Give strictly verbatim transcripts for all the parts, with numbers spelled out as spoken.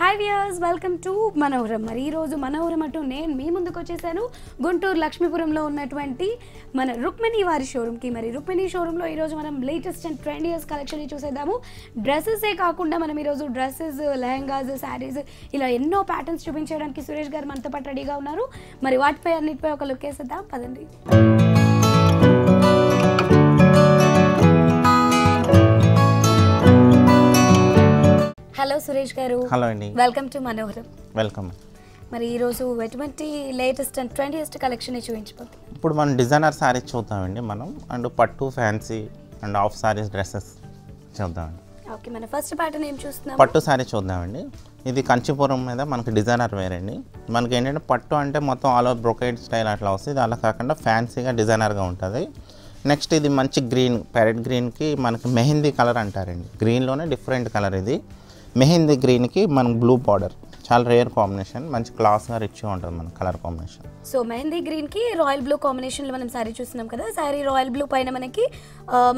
Hi viewers, welcome to Manoharam. Marirosu Manoharam antu నేను మీ ముందుకు వచ్చేసాను. గుంటూరు లక్ష్మీపురంలో ఉన్నటువంటి మన రుక్మిణి వారి షోరూమ్ కి. మరి రుక్మిణి షోరూమ్ లో ఈ రోజు మనం లేటెస్ట్ అండ్ ట్రెండియస్ కలెక్షన్ ని చూసేద్దాము. డ్రెస్సెస్ ఏ కాకుండా మనం ఈ రోజు డ్రెస్సెస్, లెహంగాస్, సారీస్ ఇలా ఎన్నో ప్యాటర్న్స్ చూపించడానికి సురేష్ గారు మనతో పాటు రెడీగా ఉన్నారు. మరి వాటిపై అన్నిటిపై ఒక లుక్ వేసేద్దాం పదండి. హలో సురేష్ గారు, హలో అండి, వెల్కమ్ టు మనోహరం. వెల్కమ్. మరి ఈ రోజు ఎటువంటి లేటెస్ట్ అండ్ ట్రెండియస్ట్ కలెక్షన్ చూపించబోతున్నాం. ఇప్పుడు మనం డిజైనర్ సారీస్ చూద్దామండి మనం, అండ్ పట్టు fancy and half saris dresses చూద్దామండి. ఓకే, మన ఫస్ట్ ప్యాటర్న్ ఏం చూస్తున్నాం? పట్టు సారీ చూద్దామండి. ఇది కంచిపురం మీద మనకి డిజైనర్ వేర్ అండి. మనకి ఏంటంటే పట్టు అంటే మొత్తం ఆల్ ఓవర్ బ్రొకేట్ స్టైల్ అట్లా వస్తుంది, అలా కాకుండా ఫ్యాన్సీగా డిజైనర్గా ఉంటుంది. నెక్స్ట్ ఇది మంచి గ్రీన్, ప్యారెట్ గ్రీన్కి మనకి మెహందీ కలర్ అంటారండి. గ్రీన్లోనే డిఫరెంట్ కలర్ ఇది. మెహందీ గ్రీన్కి మనకు బ్లూ బార్డర్, చాలా రేర్ కాంబినేషన్, మంచి క్లాస్గా రిచ్గా ఉంటుంది మన కలర్ కాంబినేషన్. సో మెహందీ గ్రీన్కి రాయల్ బ్లూ కాంబినేషన్లో మనం శారీ చూస్తున్నాం కదా. శారీ రాయల్ బ్లూ పైన మనకి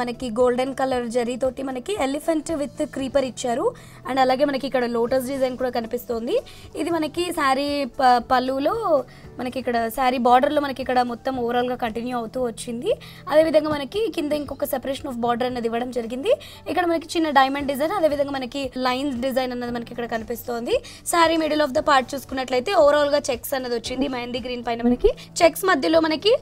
మనకి గోల్డెన్ కలర్ జరీ తోటి మనకి ఎలిఫెంట్ విత్ క్రీపర్ ఇచ్చారు. అండ్ అలాగే మనకి ఇక్కడ లోటస్ డిజైన్ కూడా కనిపిస్తుంది. ఇది మనకి శారీ పళ్ళులో మనకి ఇక్కడ శారీ బార్డర్లో మనకి ఇక్కడ మొత్తం ఓవరాల్గా కంటిన్యూ అవుతూ వచ్చింది. అదేవిధంగా మనకి కింద ఇంకొక సెపరేషన్ ఆఫ్ బార్డర్ అనేది ఇవ్వడం జరిగింది. ఇక్కడ మనకి చిన్న డైమండ్ డిజైన్, అదేవిధంగా మనకి లైన్స్ డిజైన్ అన్నది మనకి ఇక్కడ కనిపిస్తుంది. Sari middle of the part చూసుకున్నట్లయితే ఓవరాల్గా చెక్స్ అన్నది వచ్చింది. మెహందీ గ్రీన్ పైన మనకి చెక్స్ మధ్యలో మనకి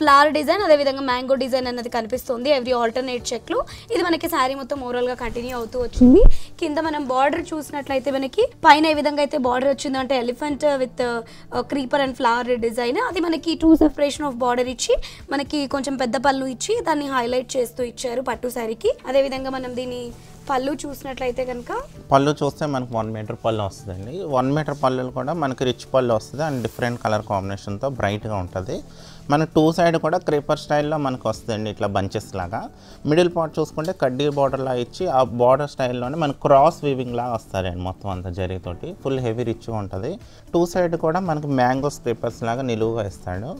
ఫ్లవర్ డిజైన్, అదేవిధంగా మ్యాంగో డిజైన్ అన్నది కనిపిస్తుంది. ఎవ్రీ ఆల్టర్నేట్ చెక్లు ఇది మనకి శారీ మొత్తం ఓవరాల్గా కంటిన్యూ అవుతూ వచ్చింది. కింద మనం బార్డర్ చూసినట్లయితే మనకి పైన ఏ విధంగా అయితే బార్డర్ వచ్చిందో అంటే elephant with creeper and flower design, అది మనకి టూ సెపరేషన్ ఆఫ్ బార్డర్ ఇచ్చి మనకి కొంచెం పెద్ద పళ్ళు ఇచ్చి దాన్ని హైలైట్ చేస్తూ ఇచ్చారు పట్టు సారీకి. అదేవిధంగా మనం దీని పళ్ళు చూసినట్లయితే కనుక పళ్ళు చూస్తే మనకు వన్ మీటర్ పళ్ళు వస్తుందండి. వన్ మీటర్ పళ్ళు కూడా మనకి రిచ్ పళ్ళు వస్తుంది అండ్ డిఫరెంట్ కలర్ కాంబినేషన్తో బ్రైట్గా ఉంటుంది. మన టూ సైడ్ కూడా క్రీపర్ స్టైల్లో మనకు వస్తుందండి, ఇట్లా బంచెస్ లాగా. మిడిల్ పార్ట్ చూసుకుంటే కడ్డీ బార్డర్లా ఇచ్చి ఆ బార్డర్ స్టైల్లోనే మనకు క్రాస్ వీవింగ్ లాగా వస్తారండి. మొత్తం అంతా జరితోటి ఫుల్ హెవీ రిచ్గా ఉంటుంది. టూ సైడ్ కూడా మనకి మ్యాంగో క్రీపర్స్ లాగా నిలువుగా ఇస్తాడు.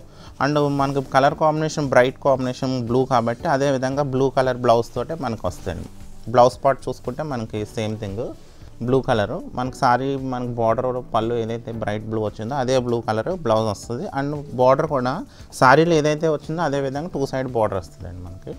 అండ్ మనకి colour combination bright combination blue కాబట్టి అదేవిధంగా బ్లూ కలర్ బ్లౌజ్ తోటే మనకు వస్తుంది. బ్లౌజ్ పార్ట్ చూసుకుంటే మనకి సేమ్ థింగ్, బ్లూ కలరు మనకి సారీ మనకి బార్డర్ పళ్ళు ఏదైతే బ్రైట్ బ్లూ వచ్చిందో అదే బ్లూ కలర్ బ్లౌజ్ వస్తుంది. అండ్ బార్డర్ కూడా సారీలో ఏదైతే వచ్చిందో అదే విధంగా టూ సైడ్ బార్డర్ వస్తుంది అండి మనకి.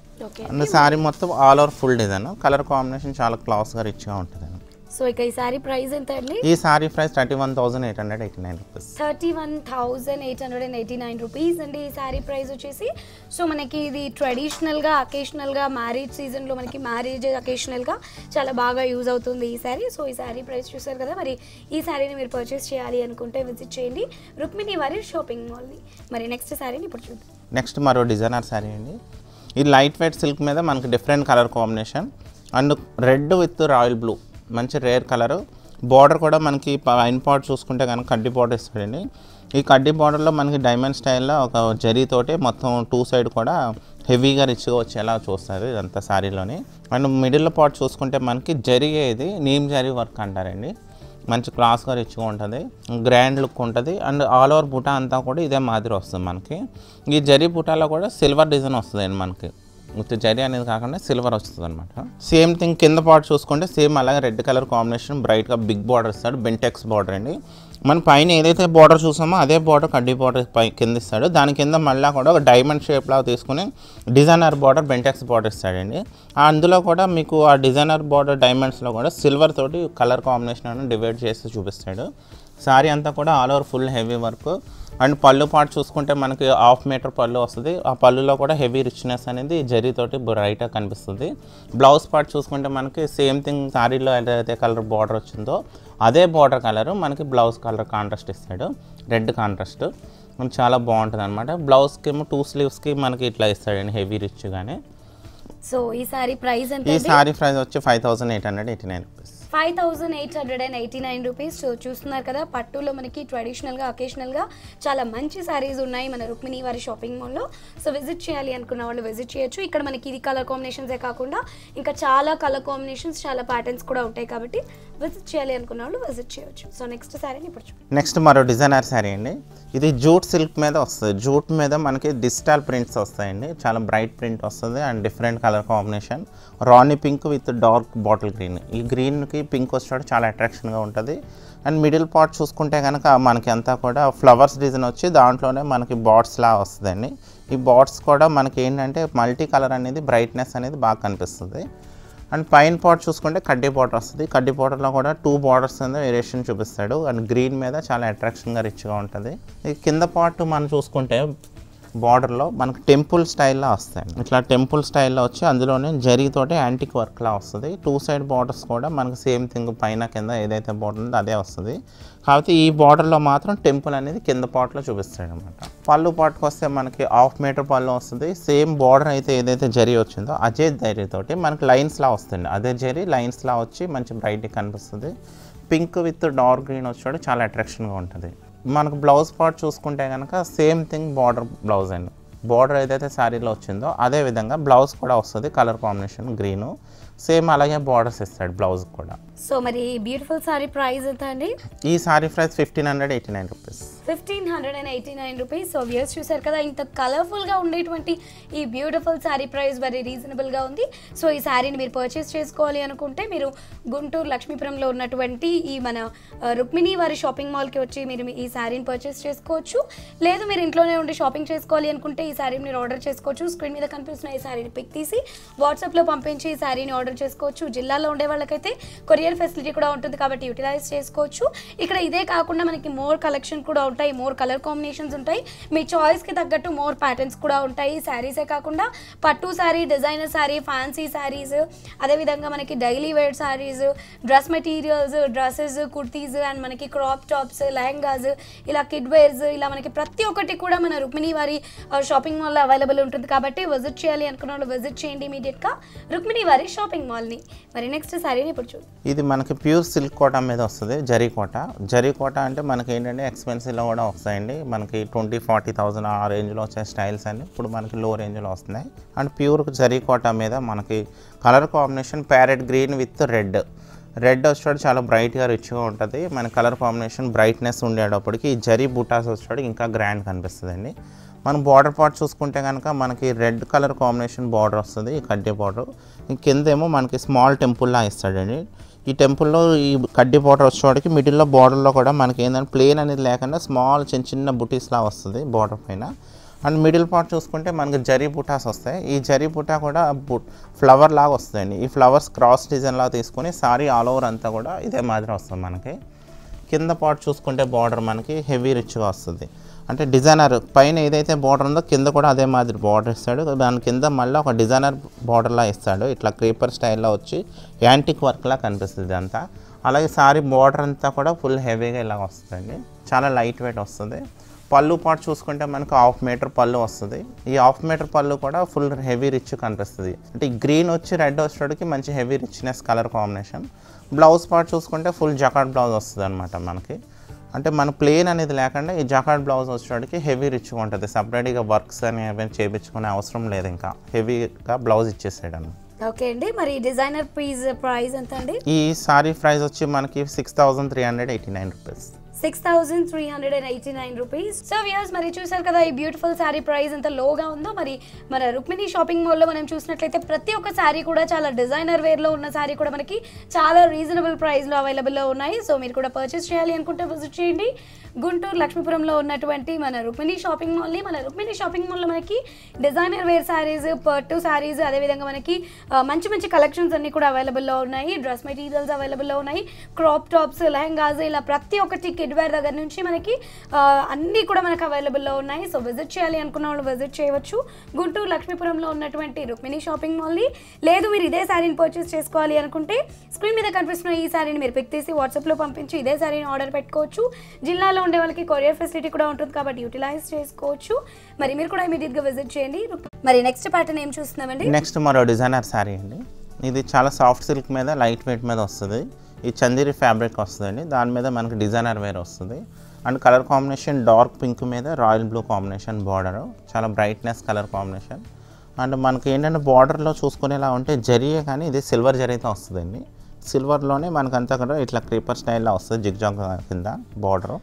అండ్ సారీ మొత్తం all over full design, colour combination చాలా క్లాస్గా రిచ్గా ఉంటుంది. సో ఇక ఈ సారీ ప్రైస్ ఎంత అండి? ఈ sari price thirty one thousand eight hundred eighty nine rupees thirty one thousand eight hundred and eighty nine rupees అండి ఈ సారీ ప్రైస్ వచ్చేసి. సో మనకి ఇది ట్రెడిషనల్గా అకేషనల్గా మ్యారేజ్ సీజన్లో మనకి మ్యారేజ్ అకేషనల్గా చాలా బాగా యూజ్ అవుతుంది ఈ సారీ. సో ఈ సారీ ప్రైస్ చూసారు కదా. మరి ఈ సారీని మీరు పర్చేస్ చేయాలి అనుకుంటే విజిట్ చేయండి రుక్మిణి వారి షాపింగ్ మాల్ని. మరి నెక్స్ట్ సారీని ఇప్పుడు చూద్దాం. నెక్స్ట్ మరో డిజైనర్ సారీ అండి. ఇది లైట్ వెయిట్ సిల్క్ మీద మనకి different colour combination and red with royal blue, మంచి రేర్ కలరు. బార్డర్ కూడా మనకి పైన పార్ట్ చూసుకుంటే కనుక కడ్డీ బార్డర్ ఇస్తాడండి. ఈ కడ్డీ బార్డర్లో మనకి డైమండ్ స్టైల్లో ఒక జరీతోటి మొత్తం టూ సైడ్ కూడా హెవీగా రిచ్గా వచ్చేలా చూస్తారు ఇదంతా శారీలోని. అండ్ మిడిల్ పార్ట్ చూసుకుంటే మనకి జరిగేది నీమ్ జరీ వర్క్ అంటారండి. మంచి క్లాస్గా రిచ్గా ఉంటుంది, గ్రాండ్ లుక్ ఉంటుంది. అండ్ ఆల్ ఓవర్ బుటా అంతా కూడా ఇదే మాదిరి వస్తుంది మనకి. ఈ జరీ బుటాలో కూడా సిల్వర్ డిజైన్ వస్తుందండి మనకి, మొత్తం జరీ అనేది కాకుండా సిల్వర్ వస్తుంది అనమాట. సేమ్ థింగ్ కింద పార్ట్ చూసుకుంటే సేమ్ అలాగే రెడ్ కలర్ కాంబినేషన్ బ్రైట్గా బిగ్ బార్డర్ ఇస్తాడు, బెంటెక్స్ బార్డర్ అండి. మనం పైన ఏదైతే బార్డర్ చూసామో అదే బార్డర్ కడ్డీ బార్డర్ పై కింద ఇస్తాడు. దాని కింద మళ్ళీ కూడా ఒక డైమండ్ షేప్లా తీసుకుని డిజైనర్ బార్డర్ బెంటెక్స్ బార్డర్ ఇస్తాడండి. అందులో కూడా మీకు ఆ డిజైనర్ బార్డర్ డైమండ్స్లో కూడా సిల్వర్ తోటి కలర్ కాంబినేషన్ అని డివైడ్ చేసి చూపిస్తాడు. సారీ అంతా కూడా all over full heavy work. And పళ్ళు పార్ట్ చూసుకుంటే మనకి హాఫ్ మీటర్ పళ్ళు వస్తుంది. ఆ పళ్ళులో కూడా హెవీ రిచ్నెస్ అనేది జరీతోటి బ్రైట్గా కనిపిస్తుంది. బ్లౌజ్ పార్ట్ చూసుకుంటే మనకి సేమ్ థింగ్, శారీలో ఏదైతే కలర్ బార్డర్ వచ్చిందో అదే బార్డర్ కలరు మనకి బ్లౌజ్ కలర్ కాంట్రాస్ట్ ఇస్తాడు, రెడ్ కాంట్రాస్ట్. చాలా బాగుంటుంది అనమాట. బ్లౌజ్కి ఏమో టూ స్లీవ్స్కి మనకి ఇట్లా ఇస్తాడండి హెవీ రిచ్గానే. సో ఈ సారీ ప్రైస్ ఈ సారీ ప్రైస్ వచ్చి five thousand eight hundred eighty nine rupees five thousand eight hundred eighty-nine rupees. So చూస్తున్నారు కదా పట్టులో మనకి ట్రెడిషనల్ గా అకేషనల్ గా చాలా మంచి సారీస్ ఉన్నాయి మన రుక్మిణి వారి షాపింగ్ మాల్ లో. సో విజిట్ చేయాలి అనుకున్న వాళ్ళు విజిట్ చేయొచ్చు. ఇక్కడ మనకి ఇది కలర్ కాంబినేషన్స్ ఏ కాకుండా ఇంకా చాలా కలర్ కాంబినేషన్స్ చాలా ప్యాటర్న్స్ కూడా ఉంటాయి కాబట్టి విజిట్ చేయాలి అనుకున్న వాళ్ళు విజిట్ చేయొచ్చు. సో నెక్స్ట్ సారీని ఇప్పుడు చూద్దాం. నెక్స్ట్ మరో డిజైనర్ సారీ అండి. ఇది జూట్ సిల్క్ మీద వస్తుంది. జూట్ మీద మనకి డిజిటల్ ప్రింట్స్ వస్తాయండి. చాలా బ్రైట్ ప్రింట్ వస్తుంది and different colour combination. Rani pink with dark bottle green. ఈ గ్రీన్కి పింక్ వచ్చేటప్పుడు చాలా అట్రాక్షన్గా ఉంటుంది. అండ్ మిడిల్ పార్ట్ చూసుకుంటే కనుక మనకి అంతా కూడా ఫ్లవర్స్ డిజైన్ వచ్చి దాంట్లోనే మనకి బాట్స్లా వస్తుందండి. ఈ బాట్స్ కూడా మనకి ఏంటంటే మల్టీ కలర్ అనేది బ్రైట్నెస్ అనేది బాగా కనిపిస్తుంది. అండ్ పైన పార్ట్ చూసుకుంటే కడ్డీ బార్డర్ వస్తుంది. కడ్డీ బార్డర్లో కూడా టూ బార్డర్స్ అనేది వేరియేషన్ చూపిస్తాడు. అండ్ గ్రీన్ మీద చాలా అట్రాక్షన్గా రిచ్గా ఉంటుంది. ఈ కింద పార్ట్ మనం చూసుకుంటే బార్డర్లో మనకు టెంపుల్ స్టైల్లో వస్తాయి. ఇట్లా టెంపుల్ స్టైల్లో వచ్చి అందులోనే జరీతోటి యాంటిక్ వర్క్లా వస్తుంది. టూ సైడ్ బార్డర్స్ కూడా మనకు సేమ్ థింగ్ పైన కింద ఏదైతే బార్డర్ ఉందో అదే వస్తుంది. కాకపోతే ఈ బార్డర్లో మాత్రం టెంపుల్ అనేది కింద పార్ట్లో చూపిస్తాడు అనమాట. పళ్ళు పాటుకు వస్తే మనకి హాఫ్ మీటర్ పళ్ళు వస్తుంది. సేమ్ బార్డర్ అయితే ఏదైతే జరీ వచ్చిందో అదే జరీతోటి మనకి లైన్స్లా వస్తుంది. అదే జరీ లైన్స్లా వచ్చి మంచి బ్రైట్గా కనిపిస్తుంది. పింక్ విత్ డార్క్ గ్రీన్ వచ్చాడు చాలా అట్రాక్షన్గా ఉంటుంది. మనకు బ్లౌజ్ పార్ట్ చూసుకుంటే కనుక సేమ్ థింగ్ బార్డర్ బ్లౌజ్ అండి. బార్డర్ ఏదైతే శారీలో వచ్చిందో అదే విధంగా బ్లౌజ్ కూడా వస్తుంది. కలర్ కాంబినేషన్ గ్రీను సేమ్ అలాగే బార్డర్స్ ఇస్తాడు బ్లౌజ్ కూడా. సో మరి బ్యూటిఫుల్ సారీ ప్రైస్ ఎంత అండి? ఈ sari price fifteen hundred eighty nine rupees. Fifteen hundred and eighty nine rupees. So views చూసారు కదా ఇంత కలర్ఫుల్గా ఉండేటువంటి ఈ బ్యూటిఫుల్ సారీ ప్రైస్ వెరీ రీజనబుల్గా ఉంది. సో ఈ సారీని మీరు పర్చేస్ చేసుకోవాలి అనుకుంటే మీరు గుంటూరు లక్ష్మీపురంలో ఉన్నటువంటి ఈ మన రుక్మిణి వారి షాపింగ్ మాల్కి వచ్చి మీరు ఈ సారీని పర్చేస్ చేసుకోవచ్చు. లేదు మీరు ఇంట్లోనే ఉండి షాపింగ్ చేసుకోవాలి అనుకుంటే ఈ సారీని మీరు ఆర్డర్ చేసుకోవచ్చు. స్క్రీన్ మీద కనిపిస్తున్న ఈ సారీని పిక్ తీసి వాట్సాప్లో పంపించి ఈ సారీని ఆర్డర్ చేసుకోవచ్చు. జిల్లాలో ఉండే వాళ్ళకైతే కొరియర్ ఫెసిలిటీ కూడా ఉంటుంది కాబట్టి యూటిలైజ్ చేసుకోవచ్చు. ఇక్కడ ఇదే కాకుండా మనకి మోర్ కలెక్షన్ కూడా ఉంటాయి, మోర్ కలర్ కాంబినేషన్స్ ఉంటాయి, మీ చాయిస్కి తగ్గట్టు మోర్ ప్యాటర్న్స్ కూడా ఉంటాయి. శారీసే కాకుండా పట్టు శారీ, డిజైనర్ శారీ, ఫ్యాన్సీ శారీస్, అదేవిధంగా మనకి daily wear saris, dress materials, dresses, kurtis and మనకి క్రాప్ టాప్స్, లెహంగాస్, ఇలా కిడ్ వేర్స్, ఇలా మనకి ప్రతి ఒక్కటి కూడా మన రుక్మిణి వారి షాపింగ్ మాల్లో అవైలబుల్ ఉంటుంది కాబట్టి విజిట్ చేయాలి అనుకున్న వాళ్ళు విజిట్ చేయండి ఇమీడియట్గా రుక్మిణి వారి షాప్ షాపింగ్ మాల్ని. మరి నెక్స్ట్ సారీని ఇప్పుడు చూడు. ఇది మనకి ప్యూర్ సిల్క్ కోట మీద వస్తుంది. జరీ కోట. జరీ కోట అంటే మనకి ఏంటంటే ఎక్స్పెన్సివ్లో కూడా వస్తాయండి. మనకి ట్వంటీ ఫార్టీ థౌసండ్ ఆ రేంజ్లో వచ్చే స్టైల్స్ అన్ని ఇప్పుడు మనకి లో రేంజ్లో వస్తున్నాయి. అండ్ ప్యూర్ జరీ కోట మీద మనకి colour combination parrot green with red. Red వచ్చాడు చాలా బ్రైట్గా రిచ్గా ఉంటుంది. మన కలర్ కాంబినేషన్ బ్రైట్నెస్ ఉండేటప్పటికి ఈ జరీ బుటాస్ వచ్చాడు ఇంకా గ్రాండ్ కనిపిస్తుందండి. మనం బార్డర్ పార్ట్ చూసుకుంటే కనుక మనకి రెడ్ కలర్ కాంబినేషన్ బార్డర్ వస్తుంది. ఈ కడ్డీ బార్డర్ కిందేమో మనకి స్మాల్ టెంపుల్లా ఇస్తాడండి. ఈ టెంపుల్లో ఈ కడ్డీ బార్డర్ వచ్చేవాడికి మిడిల్లో బార్డర్లో కూడా మనకి ఏంటంటే ప్లేన్ అనేది లేకుండా స్మాల్ చిన్న చిన్న బుటీస్లా వస్తుంది బార్డర్ పైన. అండ్ మిడిల్ పార్ట్ చూసుకుంటే మనకి జరీ బుటాస్ వస్తాయి. ఈ జరీ బుటా కూడా ఫ్లవర్ లాగా వస్తుందండి. ఈ ఫ్లవర్స్ క్రాస్ డిజైన్లా తీసుకొని సారీ ఆల్ ఓవర్ అంతా కూడా ఇదే మాదిరి వస్తుంది. మనకి కింద పార్ట్ చూసుకుంటే బార్డర్ మనకి హెవీ రిచ్గా వస్తుంది. అంటే డిజైనర్ పైన ఏదైతే బార్డర్ ఉందో కింద కూడా అదే మాదిరి బార్డర్ ఇస్తాడు. దాని కింద మళ్ళీ ఒక డిజైనర్ బార్డర్లా ఇస్తాడు. ఇట్లా క్రీపర్ స్టైల్లో వచ్చి యాంటిక్ వర్క్లా కనిపిస్తుంది ఇదంతా. అలాగే సారీ బార్డర్ అంతా కూడా ఫుల్ హెవీగా ఇలా వస్తుందండి. చాలా లైట్ వెయిట్ వస్తుంది. పళ్ళు పాటు చూసుకుంటే మనకు హాఫ్ మీటర్ పళ్ళు వస్తుంది. ఈ హాఫ్ మీటర్ పళ్ళు కూడా ఫుల్ హెవీ రిచ్ కనిపిస్తుంది. అంటే గ్రీన్ వచ్చి రెడ్ వచ్చేటికి మంచి heavy richness colour combination. Blouse పాటు చూసుకుంటే ఫుల్ జకార్డ్ బ్లౌజ్ వస్తుంది అనమాట మనకి. అంటే మన ప్లేన్ అనేది లేకుండా ఈ జకార్డ్ బ్లౌజ్ వచ్చేటికి హెవీ రిచ్గా ఉంటుంది. సపరేట్గా వర్క్స్ అనేవి చేయించుకునే అవసరం లేదు. ఇంకా హెవీగా బ్లౌజ్ ఇచ్చేసాడు అనమాట. ఓకే అండి. మరి డిజైనర్ పీస్ ప్రైస్ ఎంత అండి? ఈ సారీ ప్రైస్ వచ్చి మనకి six thousand three hundred eighty nine rupees. Six thousand three hundred eighty nine rupees. So views మరి చూసారు కదా ఈ బ్యూటిఫుల్ శారీ ప్రైస్ ఎంత లోగా ఉందో. మరి మన రుక్మిణి షాపింగ్ మాల్లో మనం చూసినట్లయితే ప్రతి ఒక్క శారీ కూడా చాలా డిజైనర్ వేర్లో ఉన్న శారీ కూడా మనకి చాలా రీజనబుల్ ప్రైస్లో అవైలబుల్లో ఉన్నాయి. సో మీరు కూడా పర్చేస్ చేయాలి అనుకుంటే విజిట్ చేయండి గుంటూరు లక్ష్మీపురంలో ఉన్నటువంటి మన రుక్మిణి షాపింగ్ మాల్ని. మన రుక్మిణి షాపింగ్ మాల్లో మనకి డిజైనర్ వేర్ శారీస్, పట్టు శారీస్, అదేవిధంగా మనకి మంచి మంచి కలెక్షన్స్ అన్నీ కూడా అవైలబుల్లో ఉన్నాయి. డ్రెస్ మెటీరియల్స్ అవైలబుల్లో ఉన్నాయి. క్రాప్ టాప్స్, లెహంగాస్, ఇలా ప్రతి ఒక్కటి కిడ్వేర్ దగ్గర నుంచి మనకి అన్నీ కూడా మనకు అవైలబుల్లో ఉన్నాయి. సో విజిట్ చేయాలి అనుకున్న వాళ్ళు విజిట్ చేయవచ్చు గుంటూరు లక్ష్మీపురంలో ఉన్నటువంటి రుక్మిణి షాపింగ్ మాల్ని. లేదు మీరు ఇదే శారీని పర్చేస్ చేసుకోవాలి అనుకుంటే స్క్రీన్ మీద కనిపిస్తున్న ఈ శారీని మీరు పిక్ తీసి వాట్సాప్లో పంపించి ఇదే శారీని ఆర్డర్ పెట్టుకోవచ్చు. జిల్లాలో ఉండే వాళ్ళకి కొరియర్ ఫెసిలిటీ కూడా ఉంటుంది కాబట్టి యూటిలైజ్ చేసుకోవచ్చు. మరి మీరు కూడా ఇమీడియట్గా విజిట్ చేయండి. మరి నెక్స్ట్ ప్యాటర్న్ ఏం చూస్తున్నామండి? నెక్స్ట్ మరో డిజైనర్ శారీ అండి. ఇది చాలా సాఫ్ట్ సిల్క్ మీద లైట్ వెయిట్ మీద వస్తుంది. ఈ చందేరి ఫ్యాబ్రిక్ వస్తుందండి. దాని మీద మనకి డిజైనర్ వేర్ వస్తుంది and colour combination dark pink మీద రాయల్ బ్లూ కాంబినేషన్ బార్డర్, చాలా బ్రైట్నెస్ కలర్ కాంబినేషన్. అండ్ మనకి ఏంటంటే బార్డర్లో చూసుకునేలా ఉంటే జరియే కానీ ఇది సిల్వర్ జరీతో వస్తుందండి. సిల్వర్లోనే మనకంతా కూడా ఇట్లా క్రీపర్ స్టైల్లో వస్తుంది జిగ్జాగ్ కింద బార్డర్.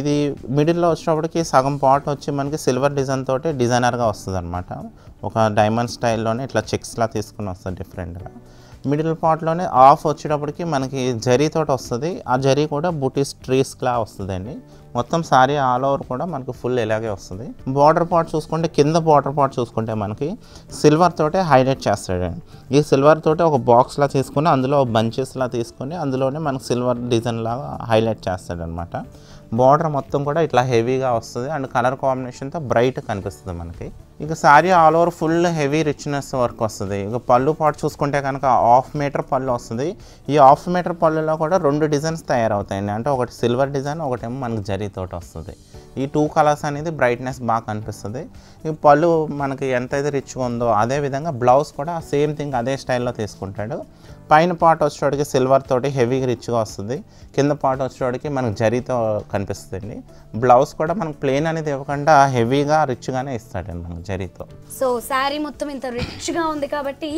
ఇది మిడిల్లో వచ్చేటప్పటికి సగం పార్ట్ వచ్చి మనకి సిల్వర్ డిజైన్ తోటి డిజైనర్గా వస్తుంది అనమాట. ఒక డైమండ్ స్టైల్లోనే ఇట్లా చెక్స్లా తీసుకుని వస్తుంది డిఫరెంట్గా. మిడిల్ పార్ట్లోనే ఆఫ్ వచ్చేటప్పటికి మనకి జరీ తోటి వస్తుంది. ఆ జరీ కూడా బూటీస్ ట్రీస్లా వస్తుందండి. మొత్తం సారీ ఆల్ ఓవర్ కూడా మనకి ఫుల్ ఇలాగే వస్తుంది. బార్డర్ పార్ట్ చూసుకుంటే కింద బార్డర్ పార్ట్ చూసుకుంటే మనకి సిల్వర్ తోటే హైలైట్ చేస్తాడండి. ఈ సిల్వర్ తోటే ఒక బాక్స్లా తీసుకుని అందులో బంచెస్లా తీసుకుని అందులోనే మనకు సిల్వర్ డిజైన్లాగా హైలైట్ చేస్తాడనమాట. బార్డర్ మొత్తం కూడా ఇట్లా హెవీగా వస్తుంది అండ్ కలర్ కాంబినేషన్తో బ్రైట్ కనిపిస్తుంది మనకి. ఇక sari all over full heavy richness work వస్తుంది. ఇక పళ్ళు పాటు చూసుకుంటే కనుక హాఫ్ మీటర్ పళ్ళు వస్తుంది. ఈ హాఫ్ మీటర్ పళ్ళులో కూడా రెండు డిజైన్స్ తయారవుతాయండి. అంటే ఒకటి సిల్వర్ డిజైన్, ఒకటేమో మనకి జరీ తోటి వస్తుంది. ఈ టూ కలర్స్ అనేది బ్రైట్నెస్ బాగా కనిపిస్తుంది. ఈ పళ్ళు మనకి ఎంతైతే రిచ్గా ఉందో అదేవిధంగా బ్లౌజ్ కూడా సేమ్ థింగ్ అదే స్టైల్లో తీసుకుంటాడు. పైన పార్ట్ వచ్చేటికి సిల్వర్ తోటి హెవీగా రిచ్గా వస్తుంది. కింద పార్ట్ వచ్చేటికి మనకు జరీతో కనిపిస్తుంది. బ్లౌజ్ కూడా మనకు ప్లెయిన్ అనేది ఇవ్వకుండా హెవీగా రిచ్గానే ఇస్తాడండి మనకు జరీతో. సో శారీ మొత్తం ఇంత రిచ్గా ఉంది కాబట్టి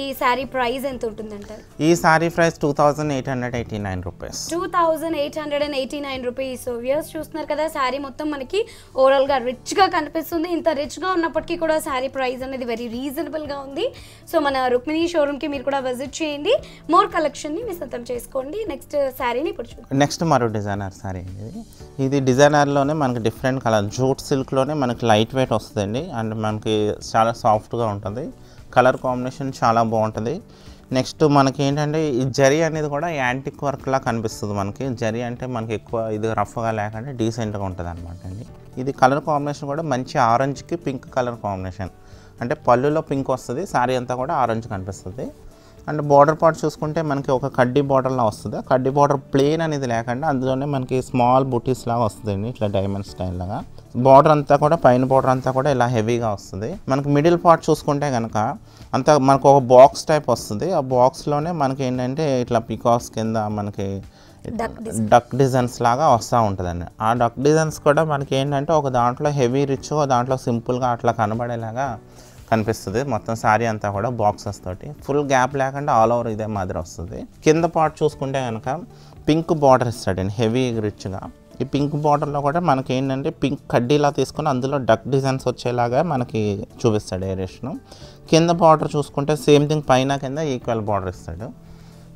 ఈ శారీ ప్రైస్ ఎంత ఉంటుందంటే ఈ sari price two thousand eight hundred eighty nine rupees two thousand eight hundred and eighty nine rupees so views చూస్తున్నారు కదా, శారీ మొత్తం మనకి ఓవరాల్గా రిచ్గా కనిపిస్తుంది. ఇంత రిచ్గా ఉన్నప్పటికీ కూడా శారీ ప్రైస్ అనేది వెరీ రీజనబుల్గా ఉంది. సో మన రుక్మిణి షోరూమ్కి మీరు కూడా విజిట్ చేయండి, మోర్ కలెక్షన్ని మీరు సొంతం చేసుకోండి. నెక్స్ట్ శారీని ఇప్పుడు చూడండి. నెక్స్ట్ మరో డిజైనర్ శారీ అండి. ఇది డిజైనర్లోనే మనకి డిఫరెంట్ కలర్ జూట్ సిల్క్లోనే మనకి లైట్ వెయిట్ వస్తుందండి అండ్ మనకి చాలా సాఫ్ట్గా ఉంటుంది. కలర్ కాంబినేషన్ చాలా బాగుంటుంది. నెక్స్ట్ మనకి ఏంటంటే ఈ జరీ అనేది కూడా యాంటిక్ వర్క్లా కనిపిస్తుంది మనకి. జరీ అంటే మనకి ఎక్కువ ఇది రఫ్గా లేకుండా డీసెంట్గా ఉంటుంది అనమాట అండి. ఇది కలర్ కాంబినేషన్ కూడా మంచి ఆరెంజ్కి పింక్ కలర్ కాంబినేషన్. అంటే పళ్ళులో పింక్ వస్తుంది, శారీ అంతా కూడా ఆరెంజ్ కనిపిస్తుంది. అండ్ బార్డర్ పార్ట్ చూసుకుంటే మనకి ఒక కడ్డీ బార్డర్లా వస్తుంది. ఆ కడ్డీ బార్డర్ ప్లెయిన్ అనేది లేకుండా అందులోనే మనకి స్మాల్ బూటీస్ లాగా వస్తుందండి, ఇట్లా డైమండ్ స్టైల్ లాగా. బార్డర్ అంతా కూడా పైన బార్డర్ అంతా కూడా ఇలా హెవీగా వస్తుంది. మనకి మిడిల్ పార్ట్ చూసుకుంటే కనుక అంతా మనకు ఒక బాక్స్ టైప్ వస్తుంది. ఆ బాక్స్లోనే మనకి ఏంటంటే ఇట్లా పికాక్స్ కింద మనకి డక్ డిజైన్స్ లాగా వస్తూ ఉంటుందండి. ఆ డక్ డిజైన్స్ కూడా మనకి ఏంటంటే ఒక దాంట్లో హెవీ రిచ్, దాంట్లో సింపుల్గా అట్లా కనబడేలాగా కనిపిస్తుంది. మొత్తం శారీ అంతా కూడా బాక్సెస్ తోటి ఫుల్ గ్యాప్ లేకుండా ఆల్ ఓవర్ ఇదే మాదిరి వస్తుంది. కింద పార్ట్ చూసుకుంటే కనుక పింక్ బార్డర్ ఇస్తాడండి హెవీ రిచ్గా. ఈ పింక్ బార్డర్లో కూడా మనకి ఏంటంటే పింక్ కడ్డీలా తీసుకుని అందులో డక్ డిజైన్స్ వచ్చేలాగా మనకి చూపిస్తాడు ఏరేషన్. కింద బార్డర్ చూసుకుంటే సేమ్ థింగ్, పైన కింద ఈక్వల్ బార్డర్ ఇస్తాడు.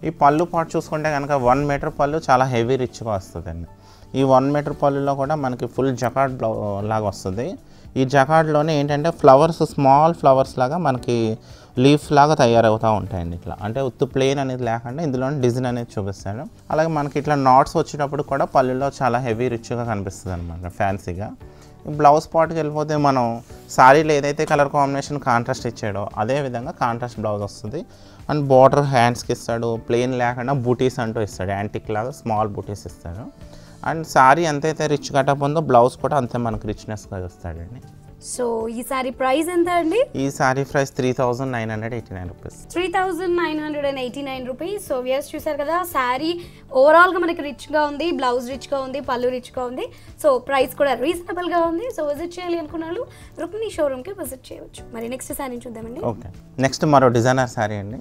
ఈ పళ్ళు పార్ట్ చూసుకుంటే కనుక వన్ మీటర్ పళ్ళు చాలా హెవీ రిచ్గా వస్తుందండి. ఈ వన్ మీటర్ పళ్ళులో కూడా మనకి ఫుల్ జకార్డ్ బ్లౌ లాగా వస్తుంది. ఈ జకార్డ్లోనే ఏంటంటే ఫ్లవర్స్ స్మాల్ ఫ్లవర్స్ లాగా మనకి లీఫ్ లాగా తయారవుతూ ఉంటాయండి. ఇట్లా అంటే ఉత్తు ప్లెయిన్ అనేది లేకుండా ఇందులోనే డిజైన్ అనేది చూపిస్తాడు. అలాగే మనకి ఇట్లా నాట్స్ వచ్చేటప్పుడు కూడా పళ్ళులో చాలా హెవీ రిచ్గా కనిపిస్తుంది అనమాట, ఫ్యాన్సీగా. బ్లౌజ్ పార్ట్కి వెళ్ళిపోతే మనం శారీలో ఏదైతే కలర్ కాంబినేషన్ కాంట్రాస్ట్ ఇచ్చాడో అదే విధంగా కాంట్రాస్ట్ బ్లౌజ్ వస్తుంది. అండ్ బార్డర్ హ్యాండ్స్కి ఇస్తాడు, ప్లెయిన్ లేకుండా బూటీస్ అంటూ ఇస్తాడు, యాంటిక్ లాగా స్మాల్ బూటీస్ ఇస్తాడు. అండ్ శారీ ఎంతైతే రిచ్ కటప్ ఉందో బ్లౌజ్ కూడా అంతే మనకు రిచ్నెస్గా వస్తాడండి. సో ఈ సారీ ప్రైస్ ఎంత అండి? ఈ sari price three thousand nine hundred eighty nine rupees three thousand nine hundred and eighty nine rupees so views చూసారు కదా, సారీ ఓవరాల్గా మనకి రిచ్గా ఉంది, బ్లౌజ్ రిచ్గా ఉంది, పళ్ళు రిచ్గా ఉంది. సో ప్రైస్ కూడా రీజనబుల్గా ఉంది. సో విజిట్ చేయాలి అనుకున్న వాళ్ళు రుక్మిణి షోరూమ్కి విజిట్ చేయవచ్చు. మరి నెక్స్ట్ సారీ చూద్దామండి. ఓకే, నెక్స్ట్ మరో డిజైనర్ సారీ అండి.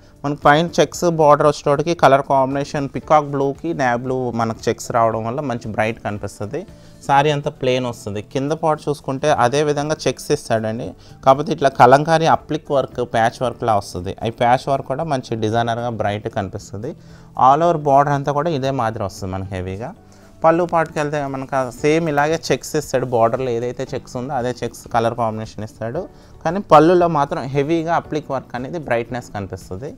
మనకు పైన చెక్స్ బార్డర్ వచ్చేటోటికి కలర్ కాంబినేషన్ పికాక్ బ్లూకి నావ్ బ్లూ మనకు చెక్స్ రావడం వల్ల మంచి బ్రైట్ కనిపిస్తుంది. శారీ అంతా ప్లెయిన్ వస్తుంది. కింద పార్ట్ చూసుకుంటే అదే విధంగా చెక్స్ ఇస్తాడండి. కాకపోతే ఇట్లా కలంకారీ అప్లిక్ వర్క్ ప్యాచ్ వర్క్లా వస్తుంది. ఈ ప్యాచ్ వర్క్ కూడా మంచి డిజైనర్గా బ్రైట్ కనిపిస్తుంది. ఆల్ ఓవర్ బార్డర్ అంతా కూడా ఇదే మాదిరి వస్తుంది మనకి హెవీగా. పళ్ళు పాటుకి వెళ్తే మనకు సేమ్ ఇలాగే చెక్స్ ఇస్తాడు. బార్డర్లో ఏదైతే చెక్స్ ఉందో అదే చెక్స్ కలర్ కాంబినేషన్ ఇస్తాడు. కానీ పళ్ళులో మాత్రం హెవీగా అప్లిక్ వర్క్ అనేది బ్రైట్నెస్ కనిపిస్తుంది.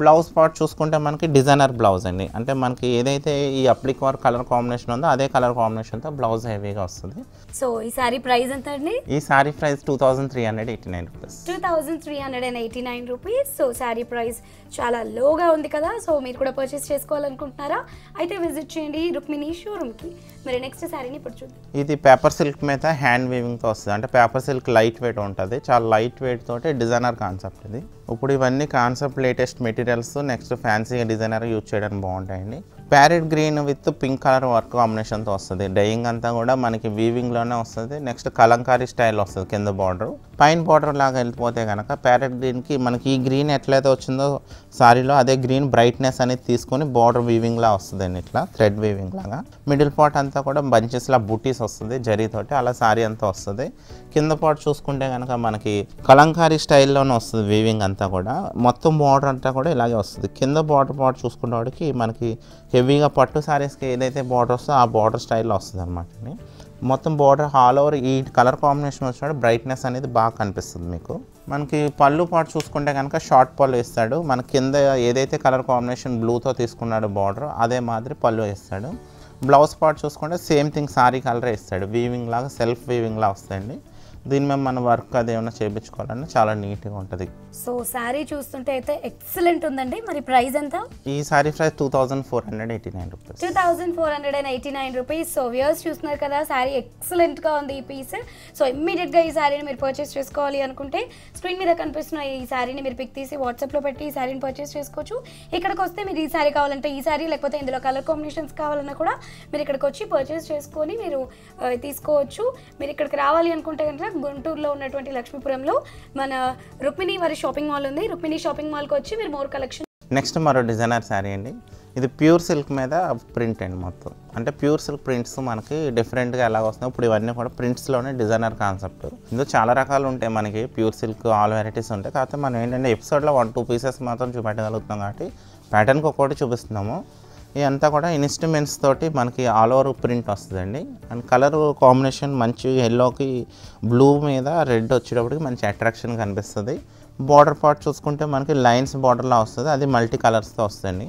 బ్లౌజ్ పార్ట్ చూసుకుంటే మనకి డిజైనర్ బ్లౌజ్ అండి. అంటే మనకి ఏదైతే ఈ అప్లిక్ వర్క్ కలర్ కాంబినేషన్ ఉందో అదే కలర్ కాంబినేషన్తో బ్లౌజ్ హెవీగా వస్తుంది. సో ఈ సారీ ప్రైస్ ఎంత అండి? ఈ sari price two thousand three hundred eighty nine rupees two thousand three hundred and eighty nine rupees so sari price చాలా లోగా ఉంది కదా. సో మీరు కూడా పర్చేస్ చేసుకోవాలనుకుంటున్నారా అయితే విజిట్ చేయండి రుక్మిణి షోరూమ్కి. మరి నెక్స్ట్ సారీని ఇప్పుడు చూద్దాం. ఇది పేపర్ సిల్క్ మీద హ్యాండ్ వీవింగ్తో వస్తుంది. అంటే పేపర్ సిల్క్ లైట్ వెయిట్ ఉంటుంది, చాలా లైట్ వెయిట్ తోటి డిజైనర్ కాన్సెప్ట్ ఇది. ఇప్పుడు ఇవన్నీ concept latest materials, next fancy designer use చేయడానికి బాగుంటాయండి. Parrot green with pink colour work కాంబినేషన్తో వస్తుంది. డైయింగ్ అంతా కూడా మనకి వీవింగ్లోనే వస్తుంది. నెక్స్ట్ కలంకారీ స్టైల్ వస్తుంది కింద బార్డర్, పైన బార్డర్ లాగా వెళ్ళిపోతే కనుక ప్యారెట్ గ్రీన్కి మనకి ఈ గ్రీన్ ఎట్లయితే వచ్చిందో సారీలో అదే గ్రీన్ బ్రైట్నెస్ అనేది తీసుకొని బార్డర్ వీవింగ్లా వస్తుందండి, ఇట్లా థ్రెడ్ వీవింగ్ లాగా. మిడిల్ పార్ట్ అంతా కూడా బంచెస్లా బుటీస్ వస్తుంది జరీతోటి, అలా సారీ అంతా వస్తుంది. కింద పార్ట్ చూసుకుంటే కనుక మనకి కలంకారీ స్టైల్లోనే వస్తుంది వీవింగ్ అంతా కూడా. మొత్తం బార్డర్ అంతా కూడా ఇలాగే వస్తుంది. కింద బార్డర్ పార్ట్ చూసుకున్నవాడికి మనకి హెవీగా పట్టు సారీస్కి ఏదైతే బార్డర్ వస్తుందో ఆ బార్డర్ స్టైల్లో వస్తుంది అనమాట. మొత్తం బార్డర్ ఆల్ ఓవర్ ఈ కలర్ కాంబినేషన్ వచ్చినప్పుడు బ్రైట్నెస్ అనేది బాగా కనిపిస్తుంది మీకు. మనకి పళ్ళు పాటు చూసుకుంటే కనుక షార్ట్ పళ్ళు ఇస్తాడు. మన కింద ఏదైతే కలర్ కాంబినేషన్ బ్లూతో తీసుకున్నాడు బార్డర్ అదే మాదిరి పళ్ళు ఇస్తాడు. బ్లౌజ్ పార్ట్ చూసుకుంటే సేమ్ థింగ్ సారీ కలరే ఇస్తాడు. వీవింగ్ లాగా సెల్ఫ్ వీవింగ్ లాగా వస్తాయండి. దీని మీద మన వర్క్ అది ఏమైనా చేయించుకోవాలన్నా చాలా నీట్గా ఉంటుంది. సో సారీ చూస్తుంటే అయితే ఎక్సలెంట్ ఉందండి. మరి ప్రైస్ ఎంత? ఈ sari price two thousand four hundred eighty nine rupees two thousand four hundred and eighty nine rupees so viewers చూస్తున్నారు కదా, సారీ ఎక్సలెంట్గా ఉంది ఈ పీస్. సో ఇమ్మీడియట్గా ఈ సారీని మీరు పర్చేస్ చేసుకోవాలి అనుకుంటే స్క్రీన్ మీద కనిపిస్తున్న ఈ సారీని మీరు పిక్ తీసి వాట్సాప్లో పెట్టి ఈ సారీని పర్చేస్ చేసుకోవచ్చు. ఇక్కడికి వస్తే మీరు ఈ సారీ కావాలంటే ఈ సారీ, లేకపోతే ఇందులో కలర్ కాంబినేషన్స్ కావాలన్నా కూడా మీరు ఇక్కడికి వచ్చి పర్చేస్ చేసుకొని మీరు తీసుకోవచ్చు. మీరు ఇక్కడికి రావాలి అనుకుంటే కనుక గుంటూరులో ఉన్నటువంటి లక్ష్మీపురంలో మన రుక్మిణి వారి షాపింగ్ మాల్ ఉంది. రుక్మిణి షాపింగ్ మాల్కి వచ్చి మీరు మోర్ కలెక్షన్. నెక్స్ట్ మరో డిజైనర్ శారీ అండి. ఇది ప్యూర్ సిల్క్ మీద ప్రింట్ అండి మొత్తం. అంటే ప్యూర్ సిల్క్ ప్రింట్స్ మనకి డిఫరెంట్గా ఎలా వస్తున్నాయి ఇప్పుడు ఇవన్నీ కూడా ప్రింట్స్లోనే డిజైనర్ కాన్సెప్ట్. ఇందులో చాలా రకాలు ఉంటాయి మనకి, ప్యూర్ సిల్క్ ఆల్ వెరైటీస్ ఉంటాయి. కాకపోతే మనం ఏంటంటే ఎపిసోడ్లో వన్ టూ పీసెస్ మాత్రం చూపెట్టగలుగుతాం కాబట్టి ప్యాటర్న్కి ఒక్కోటి చూపిస్తున్నాము. ఇదంతా కూడా ఇన్స్ట్రుమెంట్స్ తోటి మనకి ఆల్ ఓవర్ ప్రింట్ వస్తుందండి. అండ్ కలర్ కాంబినేషన్ మంచి ఎల్లోకి బ్లూ మీద రెడ్ వచ్చేటప్పటికి మంచి అట్రాక్షన్ కనిపిస్తుంది. బార్డర్ పార్ట్ చూసుకుంటే మనకి లైన్స్ బార్డర్లా వస్తుంది, అది మల్టీ కలర్స్తో వస్తుంది.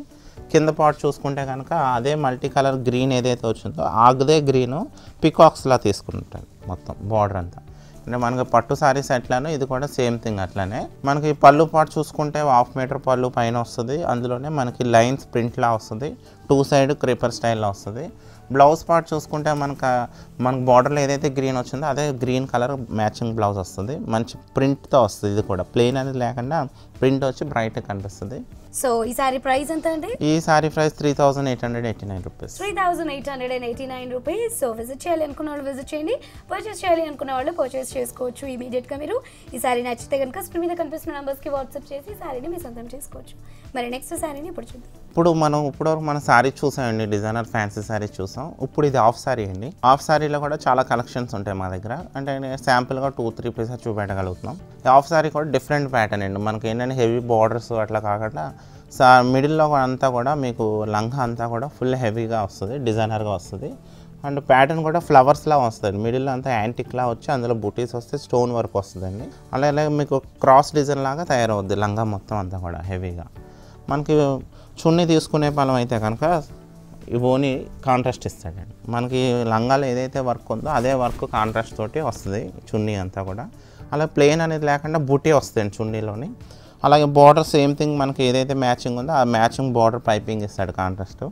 కింద పార్ట్ చూసుకుంటే కనుక అదే మల్టీ కలర్ గ్రీన్ ఏదైతే వచ్చిందో అదే గ్రీను పికాక్స్లా తీసుకుంటాను మొత్తం బార్డర్ అంతా. అంటే మనకి పట్టు సారీస్ అట్లానో ఇది కూడా సేమ్ థింగ్ అట్లానే. మనకి పళ్ళు పాటు చూసుకుంటే హాఫ్ మీటర్ పళ్ళు పైన వస్తుంది, అందులోనే మనకి లైన్స్ ప్రింట్లా వస్తుంది, టూ సైడ్ క్రీపర్ స్టైల్లో వస్తుంది. బ్లౌజ్ పార్ట్ చూసుకుంటే మనకు మనకు బార్డర్లో ఏదైతే గ్రీన్ వచ్చిందో అదే గ్రీన్ కలర్ మ్యాచింగ్ బ్లౌజ్ వస్తుంది. మంచి ప్రింట్తో వస్తుంది, ఇది కూడా ప్లెయిన్ అనేది లేకుండా ప్రింట్ వచ్చి బ్రైట్ కనిపిస్తుంది. సో ఈ సారీ ప్రైస్ ఎంత అండి? ఈ sari price three thousand eight hundred eighty nine rupees three thousand eight hundred and eighty nine rupees so visit చేయాలి అనుకున్న వాళ్ళు విజిట్ చేయండి, పర్చేస్ చేయాలి అనుకున్న వాళ్ళు పర్చేస్ చేసుకోవచ్చు ఇమీడియట్గా. మీరు ఈ సారీ నచ్చితే కనుక స్క్రీన్ మీద కనిపిస్తున్న నెంబర్స్కి వాట్సాప్ చేసి ఈ సారీని మీ సొంతం చేసుకోవచ్చు. మరి నెక్స్ట్ సారీని ఇప్పుడు చూద్దాం. ఇప్పుడు మనం ఇప్పుడు మన సారీ చూసామండి, డిజైనర్ ఫ్యాన్సీ సారీ చూసాం. ఇప్పుడు ఇది హాఫ్ సారీ అండి. హాఫ్ సారీలో కూడా చాలా కలెక్షన్స్ ఉంటాయి మా దగ్గర. అంటే శాంపుల్గా టూ త్రీ పీసెస్ చూపెట్టగలుగుతున్నాం. హాఫ్ సారీ కూడా డిఫరెంట్ ప్యాటర్న్ అండి మనకి. ఏంటంటే హెవీ బార్డర్స్ అట్లా కాకుండా సా మిడిల్లో అంతా కూడా మీకు లంగా అంతా కూడా ఫుల్ హెవీగా వస్తుంది, డిజైనర్గా వస్తుంది. అండ్ ప్యాటర్న్ కూడా ఫ్లవర్స్లా వస్తుంది, మిడిల్లో అంతా యాంటిక్లా వచ్చి అందులో బుటీస్ వస్తే స్టోన్ వర్క్ వస్తుందండి. అలా ఇలా మీకు క్రాస్ డిజైన్ లాగా తయారవుద్ది లంగా మొత్తం అంతా కూడా హెవీగా. మనకి చున్నీ తీసుకునే పలం అయితే కనుక ఇవోని కాంట్రాస్ట్ ఇస్తాడండి. మనకి లంగాలో ఏదైతే వర్క్ ఉందో అదే వర్క్ కాంట్రాస్ట్ తోటి వస్తుంది చున్నీ అంతా కూడా. అలా ప్లెయిన్ అనేది లేకుండా బుటీ వస్తుంది చున్నీలోని. అలాగే బార్డర్ సేమ్ థింగ్ మనకి ఏదైతే మ్యాచింగ్ ఉందో ఆ మ్యాచింగ్ బార్డర్ పైపింగ్ ఇస్తాడు కాంట్రాస్ట్.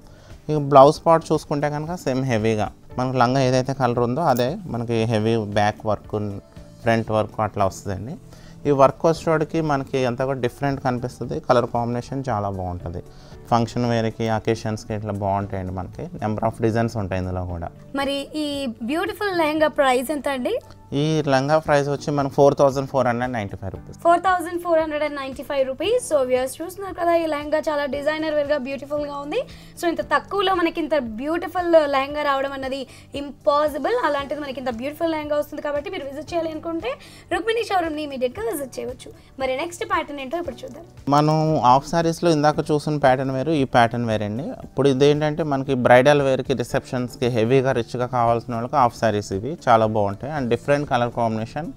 ఇక బ్లౌజ్ పార్ట్ చూసుకుంటే కనుక సేమ్ హెవీగా మనకు లంగా ఏదైతే కలర్ ఉందో అదే మనకి heavy back work front work అట్లా వస్తుందండి. ఈ వర్క్ వచ్చేటికి మనకి అంతా కూడా డిఫరెంట్ కనిపిస్తుంది, కలర్ కాంబినేషన్ చాలా బాగుంటుంది. ఫంక్షన్ వేర్కి అకేషన్స్కి ఇట్లా బాగుంటాయండి మనకి. నెంబర్ ఆఫ్ డిజైన్స్ ఉంటాయి ఇందులో కూడా. మరి ఈ బ్యూటిఫుల్ లెహంగా ప్రైస్ ఎంత అండి? ఈ లంగా ప్రైస్ వచ్చి మనకు four thousand four hundred ninety five rupees four thousand four hundred and ninety five rupees so viewers చూస్తున్నారు కదా, ఈ లెహంగా చాలా డిజైనర్ వేర్గా బ్యూటిఫుల్గా ఉంది. సో ఇంత తక్కువలో మనకి ఇంత బ్యూటిఫుల్ లెహంగా రావడం అన్నది ఇంపాసిబుల్. అలాంటిది మనకి ఇంత బ్యూటిఫుల్ లెహంగా వస్తుంది కాబట్టి మీరు విజిట్ చేయాలి అనుకుంటే రుక్మిణి షోరూమ్ని ఇమీడియట్గా విజిట్ చేయవచ్చు. మరి నెక్స్ట్ ప్యాటర్న్ ఏంటో ఇప్పుడు చూద్దాం. మనం ఆఫ్ సారీస్లో ఇందాక చూసిన ప్యాటర్న్ వేరు, ఈ ప్యాటర్న్ వేరండి. ఇప్పుడు ఇదేంటంటే మనకి బ్రైడల్ వేర్కి రిసెప్షన్స్కి హెవీగా రిచ్గా కావాల్సిన వాళ్ళకి ఆఫ్ సారీస్ ఇవి చాలా బాగుంటాయి. And different colour combination,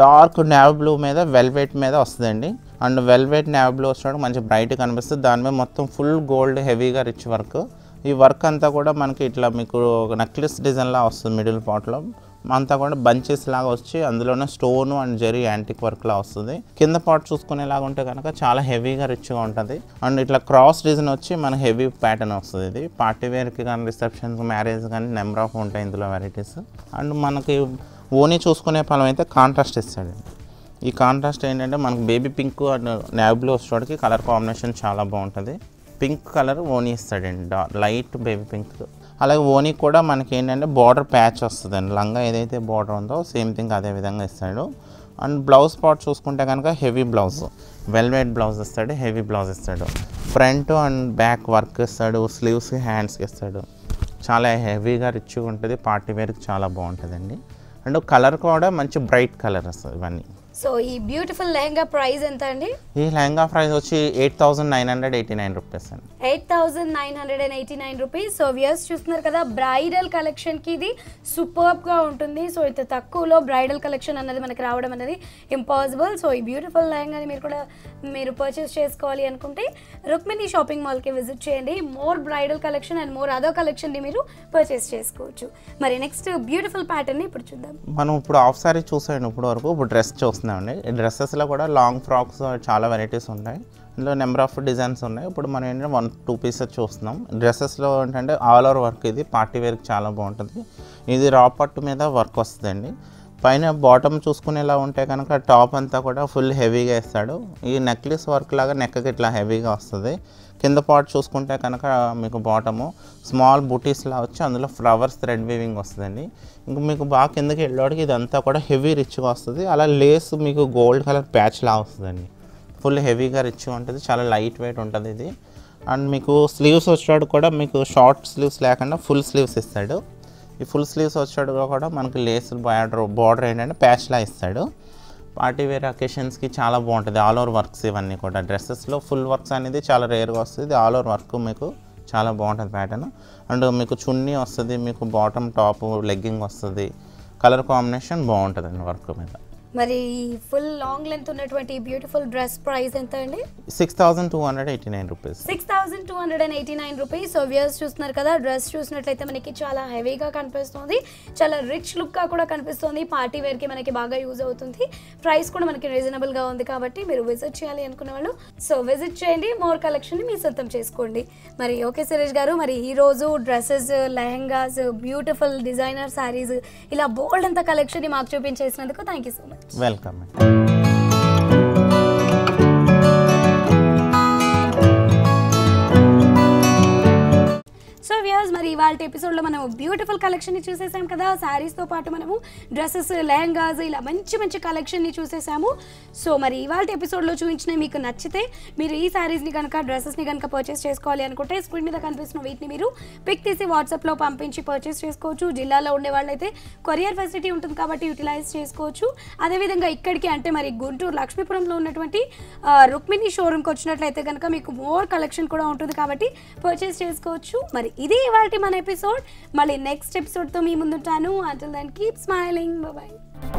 dark navy blue మీద వెల్వెట్ మీద వస్తుందండి. అండ్ వెల్వెట్ నేవీ బ్లూ వచ్చినప్పుడు మంచి బ్రైట్ కనిపిస్తుంది. దాని మీద మొత్తం ఫుల్ గోల్డ్ హెవీగా రిచ్ వర్క్. ఈ వర్క్ అంతా కూడా మనకి ఇట్లా మీకు ఒక నెక్లెస్ డిజైన్లా వస్తుంది. మిడిల్ పార్ట్లో అంతా కూడా బంచెస్ లాగా వచ్చి అందులోనే స్టోన్ అండ్ జెరీ యాంటిక్ వర్క్లా వస్తుంది. కింద పార్ట్ చూసుకునేలాగా ఉంటే కనుక చాలా హెవీగా రిచ్గా ఉంటుంది. అండ్ ఇట్లా క్రాస్ డిజైన్ వచ్చి మన హెవీ ప్యాటర్న్ వస్తుంది. ఇది పార్టీ వేర్కి కానీ రిసెప్షన్కి మ్యారేజ్ కానీ నెంబర్ ఆఫ్ ఉంటాయి ఇందులో వెరైటీస్. అండ్ మనకి ఓనీ చూసుకునే ఫలం అయితే కాంట్రాస్ట్ ఇస్తాడు. ఈ కాంట్రాస్ట్ ఏంటంటే మనకు baby pink and navy blue వచ్చేటికి కలర్ కాంబినేషన్ చాలా బాగుంటుంది. పింక్ కలర్ ఓనీ ఇస్తాడండి, డా లైట్ బేబీ పింక్. అలాగే ఓనీ కూడా మనకి ఏంటంటే బార్డర్ ప్యాచ్ వస్తుందండి. లంగా ఏదైతే బార్డర్ ఉందో సేమ్ థింగ్ అదే విధంగా ఇస్తాడు. అండ్ బ్లౌజ్ పార్ట్ చూసుకుంటే కనుక హెవీ బ్లౌజ్, వెల్వెట్ బ్లౌజ్ ఇస్తాడు, హెవీ బ్లౌజ్ ఇస్తాడు. ఫ్రంట్ అండ్ బ్యాక్ వర్క్ ఇస్తాడు, స్లీవ్స్కి హ్యాండ్స్కి ఇస్తాడు. చాలా హెవీగా రిచ్గా ఉంటుంది, పార్టీ వేర్కి చాలా బాగుంటుందండి. అండ్ కలర్ కూడా మంచి బ్రైట్ కలర్ వస్తుంది ఇవన్నీ. సో ఈ బ్యూటిఫుల్ లెహంగా ప్రైస్ ఎంత అండి? ఈ లెహంగా ప్రైస్ వచ్చి eight thousand nine hundred eighty nine rupees అండి. Eight thousand nine hundred and eighty nine rupees. So viewers చూస్తున్నారు కదా, బ్రైడల్ కలెక్షన్కి ఇది సూపర్గా ఉంటుంది. సో ఇంత తక్కువలో బ్రైడల్ కలెక్షన్ అన్నది మనకి రావడం అనేది ఇంపాసిబుల్. సో ఈ బ్యూటిఫుల్ లెహంగాని మీరు కూడా మీరు పర్చేస్ చేసుకోవాలి అనుకుంటే రుక్మిణి షాపింగ్ మాల్కి విజిట్ చేయండి. More bridal collection and more other కలెక్షన్ని మీరు పర్చేస్ చేసుకోవచ్చు. మరి నెక్స్ట్ బ్యూటిఫుల్ ప్యాటర్న్ ఇప్పుడు చూద్దాం. మనం ఇప్పుడు హాఫ్ సారీ చూసాను ఇప్పుడు వరకు, ఇప్పుడు డ్రెస్ చూస్తాం. ఈ డ్రెస్సెస్లో కూడా లాంగ్ ఫ్రాక్స్ చాలా వెరైటీస్ ఉన్నాయి. ఇందులో నెంబర్ ఆఫ్ డిజైన్స్ ఉన్నాయి. ఇప్పుడు మనం ఏంటంటే వన్ టూ పీసెస్ చూస్తున్నాం. డ్రెస్సెస్లో ఏంటంటే ఆల్ ఓవర్ వర్క్, ఇది పార్టీ వేర్కి చాలా బాగుంటుంది. ఇది రా పట్టు మీద వర్క్ వస్తుందండి. పైన బాటమ్ చూసుకునేలా ఉంటే కనుక టాప్ అంతా కూడా ఫుల్ హెవీగా ఇస్తాడు. ఈ నెక్లెస్ వర్క్ లాగా నెక్కకి ఇట్లా హెవీగా వస్తుంది. కింద పార్ట్ చూసుకుంటే కనుక మీకు బాటము స్మాల్ బూటీస్లా వచ్చి అందులో ఫ్లవర్స్ థ్రెడ్ వీవింగ్ వస్తుందండి. ఇంక మీకు బాగా కిందకి వెళ్ళడానికి ఇదంతా కూడా హెవీ రిచ్గా వస్తుంది. అలా లేస్ మీకు గోల్డ్ కలర్ ప్యాచ్లా వస్తుందండి. ఫుల్ హెవీగా రిచ్గా ఉంటుంది, చాలా లైట్ వెయిట్ ఉంటుంది ఇది. అండ్ మీకు స్లీవ్స్ వచ్చేటప్పుడు కూడా మీకు షార్ట్ స్లీవ్స్ లేకుండా ఫుల్ స్లీవ్స్ ఇస్తాడు. ఈ ఫుల్ స్లీవ్స్ వచ్చేటప్పుడు కూడా మనకి లేస్ బార్డర్ బార్డర్ ఏంటంటే ప్యాచ్లా ఇస్తాడు. పార్టీ వేర్ అకేషన్స్కి చాలా బాగుంటుంది. ఆల్ ఓవర్ వర్క్స్ ఇవన్నీ కూడా డ్రెస్సెస్లో ఫుల్ వర్క్స్ అనేది చాలా రేర్గా వస్తుంది. ఆల్ ఓవర్ వర్క్ మీకు చాలా బాగుంటుంది ప్యాటర్న్. అండ్ మీకు చున్నీ వస్తుంది, మీకు బాటమ్ టాప్ లెగ్గింగ్ వస్తుంది. కలర్ కాంబినేషన్ బాగుంటుంది అండి వర్క్ మీద. మరి ఫుల్ లాంగ్ లెంత్ ఉన్నటువంటి బ్యూటిఫుల్ డ్రెస్ ప్రైస్ ఎంత అండి? Six thousand two hundred eighty nine rupees six thousand two hundred and eighty nine rupees so viewers చూస్తున్నారు కదా, డ్రెస్ చూసినట్లయితే మనకి చాలా హెవీగా కనిపిస్తుంది, చాలా రిచ్ లుక్గా కూడా కనిపిస్తుంది. పార్టీ వేర్కి మనకి బాగా యూజ్ అవుతుంది. ప్రైస్ కూడా మనకి రీజనబుల్గా ఉంది కాబట్టి మీరు విజిట్ చేయాలి అనుకునే వాళ్ళు సో విజిట్ చేయండి. మోర్ కలెక్షన్ని మీ సొంతం చేసుకోండి. మరి ఓకే సురేష్ గారు, మరి ఈరోజు dresses, lehengas, beautiful designer saris, ఇలా బోల్డ్ అంత కలెక్షన్ని మాకు చూపించేసినందుకు thank you so much. Welcome. So viewers, మరి ఇవాళ ఎపిసోడ్లో మనం బ్యూటిఫుల్ కలెక్షన్ని చూసేసాం కదా. శారీస్తో పాటు మనము డ్రెస్సెస్, లెహెంగాస్, ఇలా మంచి మంచి కలెక్షన్ని చూసేసాము. సో మరి ఇవాళ ఎపిసోడ్లో చూపించిన మీకు నచ్చితే మీరు ఈ శారీస్ని కనుక, డ్రెస్సెస్ని కనుక పర్చేస్ చేసుకోవాలి అనుకుంటే స్క్రీన్ మీద కనిపిస్తున్న వీటిని మీరు పిక్ తీసి వాట్సాప్లో పంపించి పర్చేస్ చేసుకోవచ్చు. జిల్లాలో ఉండే వాళ్ళైతే కొరియర్ ఫెసిలిటీ ఉంటుంది కాబట్టి యూటిలైజ్ చేసుకోవచ్చు. అదేవిధంగా ఇక్కడికి అంటే మరి గుంటూరు లక్ష్మీపురంలో ఉన్నటువంటి రుక్మిణి షోరూమ్కి వచ్చినట్లయితే కనుక మీకు మోర్ కలెక్షన్ కూడా ఉంటుంది కాబట్టి పర్చేస్ చేసుకోవచ్చు. మరి ఇది ఇవాల్టి మన ఎపిసోడ్. మళ్ళీ నెక్స్ట్ ఎపిసోడ్తో మీ ముందుంటాను. Until then keep smiling. Bye.